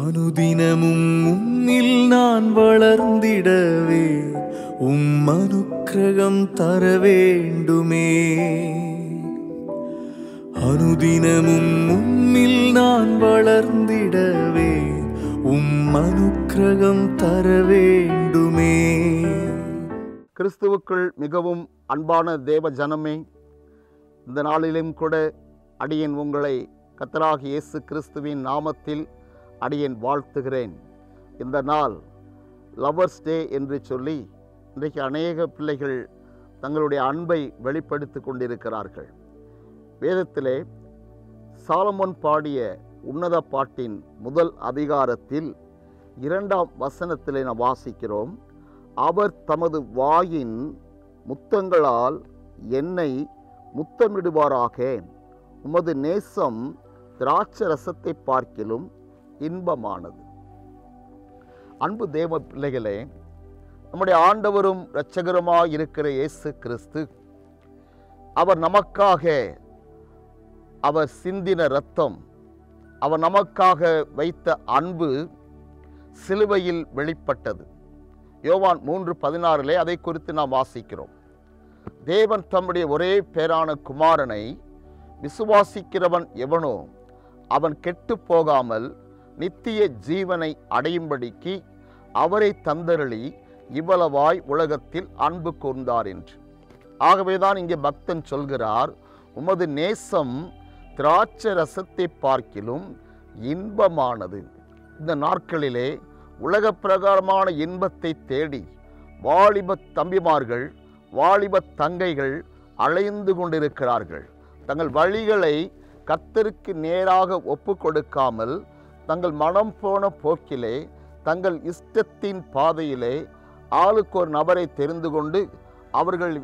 അനുദിനമും ഉന്നിൽ നാൻ വളർന്നിടവേ ഉമ്മനുഗ്രഹം തരവേണ്ടുമേ. അനുദിനമും ഉന്നിൽ നാൻ വളർന്നിടവേ உம்மனுக்கிரகம் தரவேண்டுமே. கிறிஸ்துவுக்குள் மிகவும் அன்பான தேவ ஜனமே, இந்த நாளிலும் கூட அடியேன் உங்களை கர்த்தராகிய இயேசு கிறிஸ்துவின் நாமத்தில் அடியேன் வாழ்த்துகிறேன். இந்த நாள் லவ்வர்ஸ் டே என்று சொல்லி இன்றைக்கு அநேக பிள்ளைகள் தங்களுடைய அன்பை வெளிப்படுத்தி கொண்டிருக்கிறார்கள். வேதத்திலே சாலமோன் பாடிய உன்னத பாட்டின் முதல் அதிகாரத்தில் 2ஆம் வசனத்திலே நாம் வாசிக்கிறோம், அவர் தமது வாயின் முத்தங்களால் என்னை முத்தமிடுவாராக, உமது நேசம் திராட்சரசத்தை பார்க்கிலும் இன்பமானது. அன்பு தேவ பிள்ளைகளே, நம்முடைய ஆண்டவரும் இரட்சகருமாய் இருக்கிற இயேசு கிறிஸ்து, அவர் நமக்காக அவர் சிந்தின இரத்தம், அவர் நமக்காக வைத்த அன்பு சிலுவையில் வெளிப்பட்டது. யோவான் 3:16 அதை குறித்து நாம் வாசிக்கிறோம். தேவன் தம்முடைய ஒரே பேரான குமாரனை விசுவாசிக்கிறவன் எவனோ அவன் கெட்டு போகாமல் நித்திய ஜீவனை அடையும்படிக்கு அவரை தந்தருளி இவ்வளவாய் உலகத்தில் அன்பு கூர்ந்தார் என்று. ஆகவேதான் இங்கே பக்தன் சொல்கிறார், உமது நேசம் திராட்சை ரசத்தை பார்க்கிலும் இன்பமானது. இந்த நாட்களிலே உலக பிரகாரமான இன்பத்தை தேடி வாலிப தம்பிமார்கள் வாலிப தங்கைகள் அலைந்து கொண்டிருக்கிறார்கள். தங்கள் வழிகளை கர்த்தருக்கு நேராக ஒப்பு கொடுக்காமல் தங்கள் மனம் போன போக்கிலே தங்கள் இஷ்டத்தின் பாதையிலே ஆளுக்கு ஒரு நபரை தெரிந்து கொண்டு அவர்கள்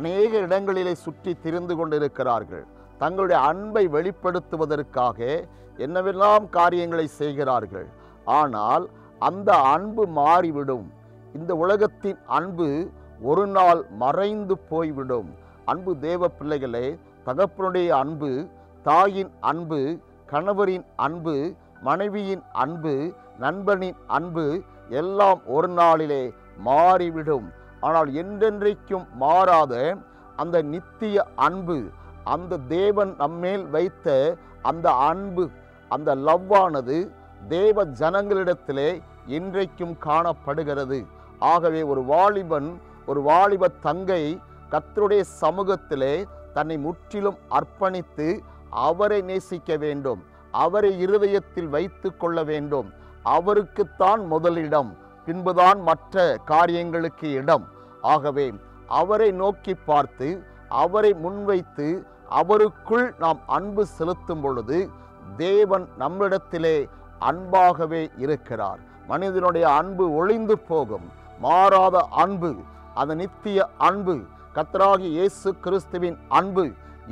அநேக இடங்களிலே சுற்றி திரிந்து கொண்டிருக்கிறார்கள். தங்களுடைய அன்பை வெளிப்படுத்துவதற்காக என்னவெல்லாம் காரியங்களை செய்கிறார்கள். ஆனால் அந்த அன்பு மாறிவிடும். இந்த உலகத்தின் அன்பு ஒரு நாள் மறைந்து போய்விடும். அன்பு தேவ பிள்ளைகளே, தகப்பனுடைய அன்பு, தாயின் அன்பு, கணவரின் அன்பு, மனைவியின் அன்பு, நண்பனின் அன்பு எல்லாம் ஒரு நாளிலே மாறிவிடும். ஆனால் என்றென்றைக்கும் மாறாத அந்த நித்திய அன்பு, அந்த தேவன் நம்மேல் வைத்த அந்த அன்பு, அந்த லவ்வானது தேவ ஜனங்களிடத்திலே இன்றைக்கும் காணப்படுகிறது. ஆகவே ஒரு வாலிபன் ஒரு வாலிப தங்கை கர்த்தருடைய சமூகத்திலே தன்னை முற்றிலும் அர்ப்பணித்து அவரை நேசிக்க வேண்டும், அவரை இருதயத்தில் வைத்து கொள்ள வேண்டும். அவருக்குத்தான் முதலிடம், பின்புதான் மற்ற காரியங்களுக்கு இடம். ஆகவே அவரை நோக்கி பார்த்து அவரை முன்வைத்து அவருக்குள் நாம் அன்பு செலுத்தும் பொழுது தேவன் நம்மிடத்திலே அன்பாகவே இருக்கிறார். மனிதனுடைய அன்பு ஒளிந்து போகும். மாறாத அன்பு, அந்த நித்திய அன்பு, கர்த்தராகிய இயேசு கிறிஸ்துவின் அன்பு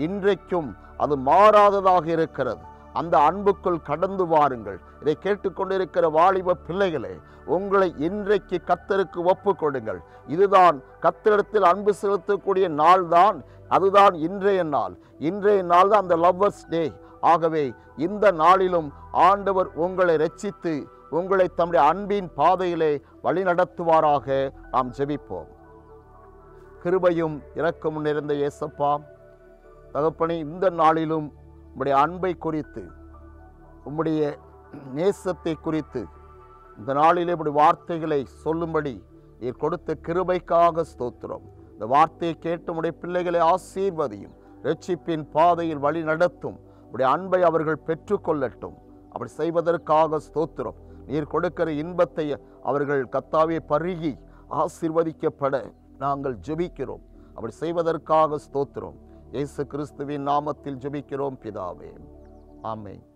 இன்றைக்கும் அது மாறாததாக இருக்கிறது. அந்த அன்புக்குள் கடந்து வாருங்கள். இதை கேட்டுக்கொண்டிருக்கிற வாலிப பிள்ளைகளே, உங்களை இன்றைக்கு கர்த்தருக்கு ஒப்பு கொடுங்கள். இதுதான் கர்த்தரிடத்தில் அன்பு செலுத்தக்கூடிய நாள் தான். அதுதான் இன்றைய நாள். இன்றைய நாள் தான் அந்த லவ்வர்ஸ் டே. ஆகவே இந்த நாளிலும் ஆண்டவர் உங்களை ரட்சித்து உங்களை தம்முடைய அன்பின் பாதையிலே வழி நடத்துவாராக. நாம் ஜெபிப்போம். கிருபையும் இரக்கமும் நிறைந்த இயேசப்பா தகப்பனே, இந்த நாளிலும் உம்முடைய அன்பை குறித்து உம்முடைய நேசத்தை குறித்து இந்த நாளிலே இப்படி வார்த்தைகளை சொல்லும்படி நீர் கொடுத்த கிருபைக்காக ஸ்தோத்திரம். இந்த வார்த்தையை கேட்டு உம்முடைய பிள்ளைகளை ஆசீர்வதியும், இரட்சிப்பின் பாதையில் வழி நடத்தும். உம்முடைய அன்பை அவர்கள் பெற்றுக்கொள்ளட்டும். அப்படி செய்வதற்காக ஸ்தோத்திரம். நீர் கொடுக்கிற இன்பத்தை அவர்கள் கர்த்தாவே பருகி ஆசீர்வதிக்கப்பட நாங்கள் ஜெபிக்கிறோம். அப்படி செய்வதற்காக ஸ்தோத்திரம். இயேசு கிறிஸ்துவின் நாமத்தில் ஜெபிக்கிறோம் பிதாவே, ஆமென்.